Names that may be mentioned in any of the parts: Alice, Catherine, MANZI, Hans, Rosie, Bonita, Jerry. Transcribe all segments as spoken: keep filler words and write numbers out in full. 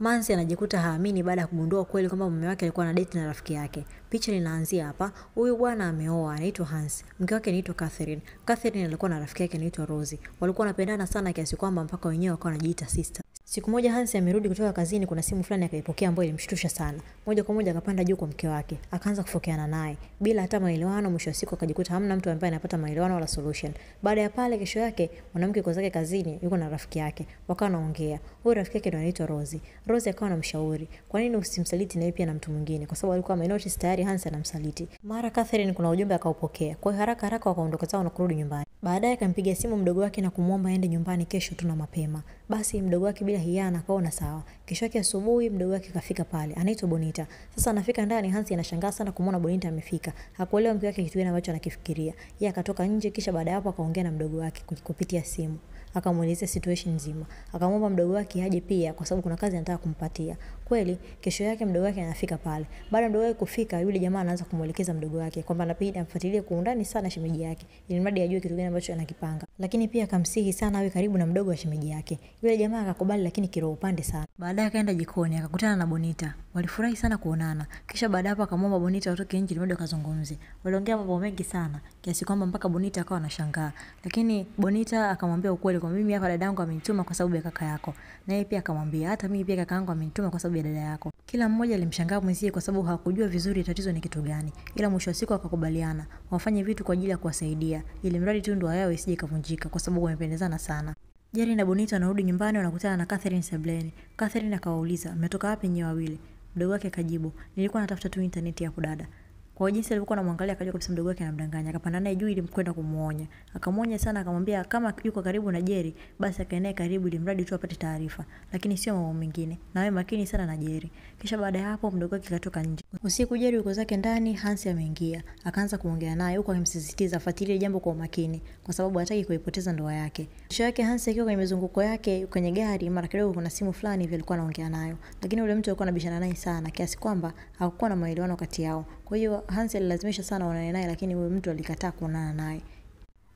Manzi anajikuta haamini baada ya kumundua kweli kwamba mume wake alikuwa na date na rafiki yake. Picha linaanzia hapa. Huyu bwana ameoa, anaitwa Hans. Mke wake anaitwa Catherine. Catherine alikuwa na rafiki yake anaitwa Rosie. Walikuwa wanapendana sana kiasi kwamba mpaka wenyewe wakawa wanajiita sister. Siku moja Hans amerudi kutoka kazini, kuna simu fulani akaipokea ambayo ilimshtusha sana. Moja kwa moja akapanda juu kwa mke wake, akaanza kufokeana naye bila hata maelewano. Mwisho wa siku akajikuta hamna mtu ambaye anapata maelewano wala solution. Baada ya pale, kesho yake mwanamke kwa zake kazini yuko na rafiki yake, wakawa wanaongea. Huyo rafiki yake ndiye anaitwa Rosie. Rosie akawa anamshauri, "Kwa nini usimsaliti na yeye pia na mtu mwingine?" Kwa sababu alikuwa amenotice tayari Hans anamsaliti. Mara Catherine kuna ujumbe akaupokea. Kwa haraka haraka wakaondoka zao na kurudi nyumbani. Baadaye akampigia simu mdogo wake na kumwomba aende nyumbani kesho tuna mapema. Basi mdogo wake bila hiana akaona sawa. Kesho yake asubuhi mdogo wake kafika pale, anaitwa Bonita. Sasa anafika ndani, Hans anashangaa sana kumuona Bonita amefika. Hakuelewa mke wake kitu gani ambacho anakifikiria. Yeye akatoka nje, kisha baada hapo akaongea na mdogo wake kupitia simu. Akamuelezea situation nzima. Akamwomba mdogo wake aje pia kwa sababu kuna kazi anataka kumpatia. Kweli kesho yake mdogo wake anafika pale. Baada mdogo wake kufika, yule jamaa anaanza kumuelekeza mdogo wake kwamba anapenda amfuatilie kwa undani sana shemeji yake, ili mradi ajue kitu gani ambacho anakipanga. Lakini pia akamsihi sana awe karibu na mdogo wa shemeji yake. Yule jamaa akakubali, lakini kiroho upande sana. Baadaye akaenda jikoni akakutana na Bonita. Walifurahi sana kuonana. Kisha baada hapo akamwomba Bonita watoke nje ili wakazungumze. Waliongea mambo mengi sana kiasi kwamba mpaka Bonita akawa anashangaa. Lakini Bonita akamwambia ukweli, kwa mimi hapa dadangu amenituma kwa sababu ya kaka yako. Na yeye pia akamwambia hata mimi pia kakaangu amenituma kwa sababu ya dada yako. Kila mmoja alimshangaa mwenzie kwa sababu hakujua vizuri tatizo ni kitu gani. Ila mwisho wa siku akakubaliana wafanye vitu kwa ajili ya kuwasaidia, ili mradi tu ndoa yao isije kavunjika kwa sababu wamependezana sana. Jerry na Bonita wanarudi nyumbani, wanakutana na Catherine Sableni. Catherine akawauliza, "Mmetoka wapi nyewe wawili?" Mdogo wake akajibu, "Nilikuwa natafuta tu internet ya kudada." Kwa jinsi alivyokuwa anamwangalia akajua kabisa mdogo wake anamdanganya. Akapanda naye juu ili mkwenda kumuonya. Akamuonya sana, akamwambia kama yuko karibu na Jerry basi akae naye karibu ili mradi tu apate taarifa, lakini sio mambo mengine. Na wewe makini sana na Jerry. Kisha baada ya hapo mdogo wake katoka nje. Usiku Jerry yuko zake ndani, Hans ameingia. Akaanza kuongea naye huko akimsisitiza afuatilie jambo kwa umakini kwa sababu hataki kuipoteza ndoa yake. Kisha yake Hans akiwa kwenye mizunguko yake kwenye gari, mara kidogo kuna simu fulani hivi alikuwa anaongea nayo. Lakini yule mtu alikuwa anabishana naye sana kiasi kwamba hakukuwa na maelewano kati yao. Kwa hiyo Hans alilazimisha sana onane naye, lakini huyo mtu alikataa kuonana naye.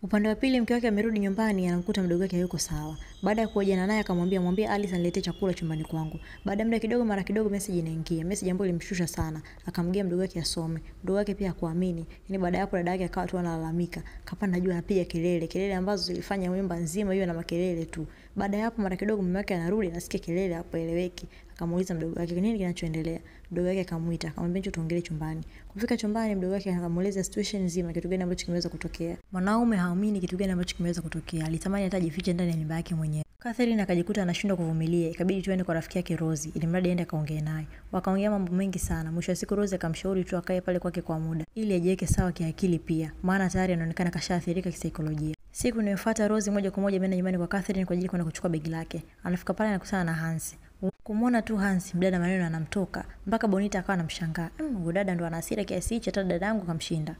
Upande wa pili mke wake amerudi nyumbani, anakuta mdogo wake hayuko sawa. Baada ya kuojana naye akamwambia mwambie Alice aniletee chakula chumbani kwangu. Baada muda kidogo mara kidogo message inaingia. Message ambayo ilimshusha sana. Akamgea mdogo wake asome. Mdogo wake pia hakuamini. Yaani baada ya hapo dada yake akawa tu analalamika. Kapanda juu anapiga kelele, kelele ambazo zilifanya nyumba nzima hiyo na makelele tu. Baada ya hapo mara kidogo mume wake anarudi anasikia kelele hapo eleweki. Akamuuliza mdogo wake nini kinachoendelea. Mdogo wake akamuita, akamwambia njoo tuongelee chumbani. Kufika chumbani mdogo wake akamueleza situation nzima, kitu gani ambacho kimeweza kutokea. Mwanaume haamini kitu gani ambacho kimeweza kutokea. Alitamani hata ajifiche ndani ya nyumba yake mwenyewe. Catherine akajikuta anashindwa kuvumilia, ikabidi tuende kwa rafiki yake Rosie ili mradi aende akaongee naye. Wakaongea mambo mengi sana. Mwisho wa siku Rosie akamshauri tu akae pale kwake kwa muda ili ajiweke sawa kiakili pia, maana tayari anaonekana kashaathirika kisaikolojia. Siku inayofuata Rosie moja kwa moja ameenda nyumbani kwa Catherine kwa ajili kwenda kuchukua begi lake. Anafika pale anakutana na Hans. Kumwona tu Hans mdada maneno anamtoka mpaka Bonita akawa anamshangaa. Mmm dada ndo ana hasira kiasi hicho, hata dadangu kamshinda.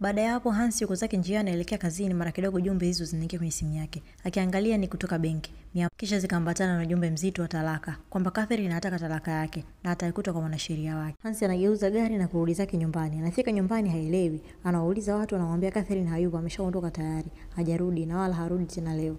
Baada ya hapo Hans yuko zake njiani anaelekea kazini, mara kidogo jumbe hizo zinaingia kwenye simu yake. Akiangalia ni kutoka benki. Kisha zikaambatana na jumbe mzito wa talaka, kwamba Catherine anataka talaka yake na ataikuta kwa mwanasheria wake. Hans anageuza gari na kurudi zake nyumbani. Anafika nyumbani haelewi, anawauliza watu anamwambia Catherine hayupo, ameshaondoka tayari, hajarudi na wala harudi tena leo.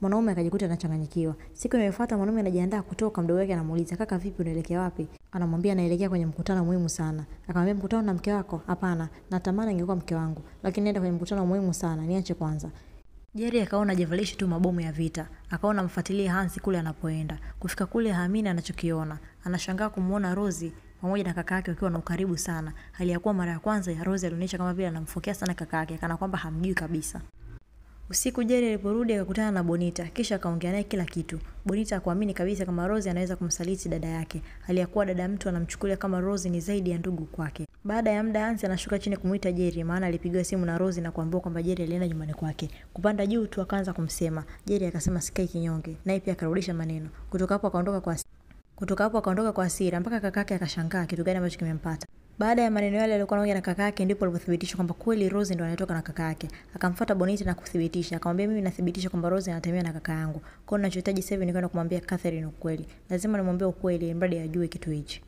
Mwanaume akajikuta anachanganyikiwa. Siku inayofuata mwanaume anajiandaa kutoka, mdogo wake anamuuliza, "Kaka vipi unaelekea wapi?" Anamwambia anaelekea kwenye mkutano muhimu sana. Akamwambia, "Mkutano na mke wako? Hapana, natamani ingekuwa mke wangu, lakini naenda kwenye mkutano muhimu sana, niache kwanza." Jerry akaona ajivalishe tu mabomu ya vita. Akaona mfuatilie Hans kule anapoenda. Kufika kule haamini anachokiona. Anashangaa kumuona Rosie pamoja na kaka yake wakiwa na ukaribu sana. Hali ya kuwa mara ya kwanza ya Rosie alionyesha kama vile anamfokea sana kaka yake, kana kwamba hamjui kabisa. Usiku Jerry aliporudi akakutana na Bonita, kisha akaongea naye kila kitu. Bonita hakuamini kabisa kama Rosie anaweza kumsaliti dada yake. Aliyakuwa dada mtu anamchukulia kama Rosie ni zaidi ya ndugu kwake. Baada ya muda Hans anashuka chini kumuita Jerry, maana alipigiwa simu na Rosie na kuambiwa kwamba Jerry alienda nyumbani kwake. Kupanda juu tu akaanza kumsema. Jerry akasema sikai kinyonge, naye pia akarudisha maneno. Kutoka hapo akaondoka kwa Kutoka hapo akaondoka kwa hasira mpaka kakake akashangaa kitu gani ambacho kimempata. Baada ya maneno yale alikuwa anaongea na kaka yake ndipo alipothibitisha kwamba kweli Rosie ndo anatoka na kaka yake. Akamfuata Bonita na kuthibitisha. Akamwambia, "Mimi nathibitisha kwamba Rosie anatembea na kaka yangu. Kwa hiyo ninachohitaji sasa ni kwenda kumwambia Catherine ukweli. Lazima nimwambie ukweli mradi ajue kitu hichi."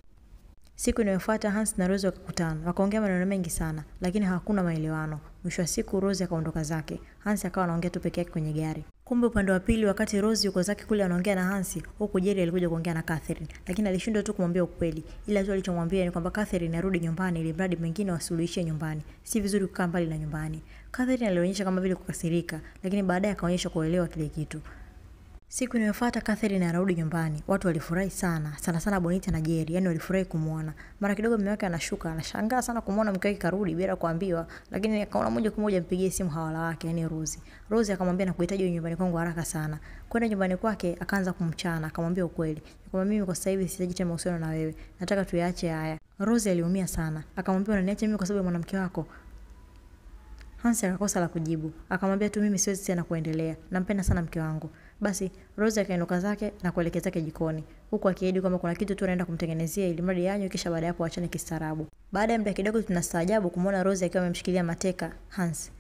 Siku inayofuata Hans na Rosie wakakutana. Wakaongea maneno mengi sana lakini hakuna maelewano. Mwisho wa siku Rosie akaondoka zake. Hans akawa anaongea tu peke yake kwenye gari. Kumbe upande wa pili, wakati Rosie yuko zake kule anaongea na Hansi, huko Jerry alikuja kuongea na Catherine, lakini alishindwa tu kumwambia ukweli. Ila tu alichomwambia ni kwamba Catherine arudi nyumbani ili mradi mengine wasuluhishe nyumbani. Si vizuri kukaa mbali na nyumbani. Catherine alionyesha kama vile kukasirika, lakini baadaye akaonyesha kuelewa kile kitu. Siku inayofuata Catherine anarudi nyumbani. Watu walifurahi sana, sana sana Bonita na Jerry, yani walifurahi kumuona. Mara kidogo mume wake anashuka, anashangaa sana kumuona mke wake karudi bila kuambiwa, lakini akaona moja kwa moja ampigie simu hawala wake, yani Rosie. Rosie akamwambia nakuhitaji nyumbani kwangu haraka sana. Kwenda nyumbani kwake akaanza kumchana, akamwambia ukweli. Nikamwambia mimi kwa sasa hivi sihitaji tena mahusiano na wewe. Nataka tuiache haya. Rosie aliumia sana. Akamwambia unaniacha mimi kwa sababu ya mwanamke wako? Hans akakosa la kujibu. Akamwambia tu mimi siwezi tena kuendelea. Nampenda sana mke wangu. Basi Rosie akainuka zake na kuelekea zake jikoni, huku akiahidi kama kuna kitu tu anaenda kumtengenezea ili mradi anywe, kisha baada yake waachane kistaarabu. Baada ya muda kidogo tunastaajabu kumuona Rosie akiwa amemshikilia mateka Hans.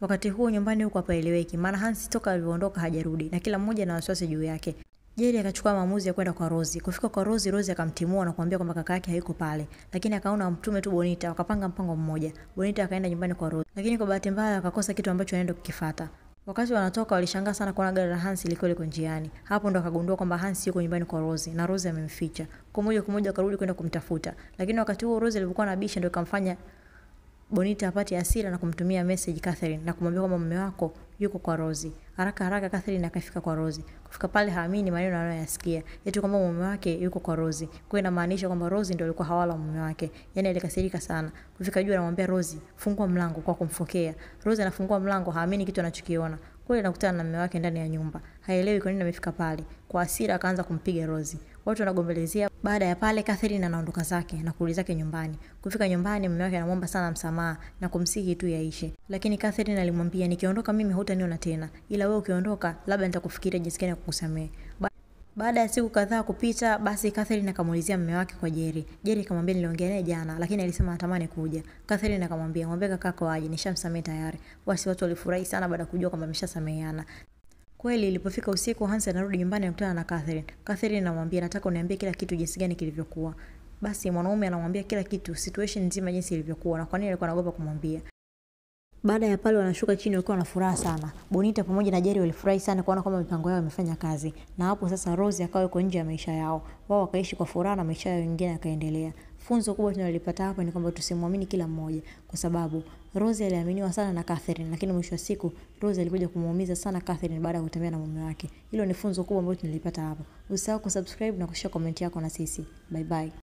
Wakati huo nyumbani huko hapaeleweki, maana Hans toka aliondoka hajarudi na kila mmoja na wasiwasi juu yake. Jerry akachukua maamuzi ya kwenda kwa Rosie. Kufika kwa Rosie, Rosie akamtimua na kumwambia kwamba kaka yake hayuko pale, lakini akaona mtume tu Bonita, wakapanga mpango mmoja. Bonita akaenda nyumbani kwa Rosie, lakini kwa bahati mbaya akakosa kitu ambacho anaenda kukifuata. Wakati wanatoka walishangaa sana kuona gari la Hans liko liko njiani. Hapo ndo akagundua kwamba Hans yuko nyumbani kwa Rosie na Rosie amemficha. Kwa moja kwa moja akarudi kwenda kumtafuta. Lakini wakati huo Rosie alikuwa na bisha, ndio ikamfanya Bonita apate hasira na kumtumia message Catherine na kumwambia kwamba mume wako yuko kwa Rosie. Haraka haraka Catherine akafika kwa Rosie. Kufika pale haamini maneno anayoyasikia. Yetu kwamba mume wake yuko kwa Rosie. Kwa hiyo inamaanisha kwamba Rosie ndio alikuwa hawala mume wake. Yaani alikasirika sana. Kufika juu anamwambia Rosie, "Fungua mlango" kwa kumfokea. Rosie anafungua mlango, haamini kitu anachokiona. Kwa hiyo anakutana na mume wake ndani ya nyumba. Haelewi kwa nini amefika pale. Kwa hasira akaanza kumpiga Rosie. Watu wanagombelezea. Baada ya pale Catherine anaondoka zake na kurudi zake nyumbani. Kufika nyumbani mume wake anamwomba sana msamaha na kumsihi tu yaishe. Lakini Catherine alimwambia, "Nikiondoka mimi hutaniona tena. Ila wewe ukiondoka labda nitakufikiria jinsi gani kukusamehe." Baada ya siku kadhaa kupita, basi Catherine akamuulizia mume wake kwa Jerry. Jerry akamwambia niliongea naye jana, lakini alisema anatamani kuja. Catherine akamwambia, "Mwambie kakako aje, nishamsamehe tayari." Basi watu walifurahi sana baada kujua kwamba ameshasameheana. Kweli ilipofika usiku Hans anarudi nyumbani akutana na Catherine. Catherine anamwambia, "Nataka uniambie kila kitu jinsi gani kilivyokuwa." Basi mwanaume anamwambia kila kitu, situation nzima jinsi ilivyokuwa na kwa nini alikuwa anaogopa kumwambia. Baada ya pale wanashuka chini walikuwa na furaha sana. Bonita pamoja na Jerry walifurahi sana kuona kwamba mipango yao imefanya kazi. Na hapo sasa Rosie akawa yuko nje ya maisha yao. Wao wakaishi kwa furaha na maisha yao mengine yakaendelea. Funzo kubwa tunalolipata hapa ni kwamba tusimwamini kila mmoja, kwa sababu Rosie aliaminiwa sana na Catherine, lakini mwisho wa siku Rosie alikuja kumuumiza sana Catherine baada ya kutembea na mume wake. Hilo ni funzo kubwa ambalo tunalipata hapa. Usisahau kusubscribe na kushare comment yako na sisi. Bye bye.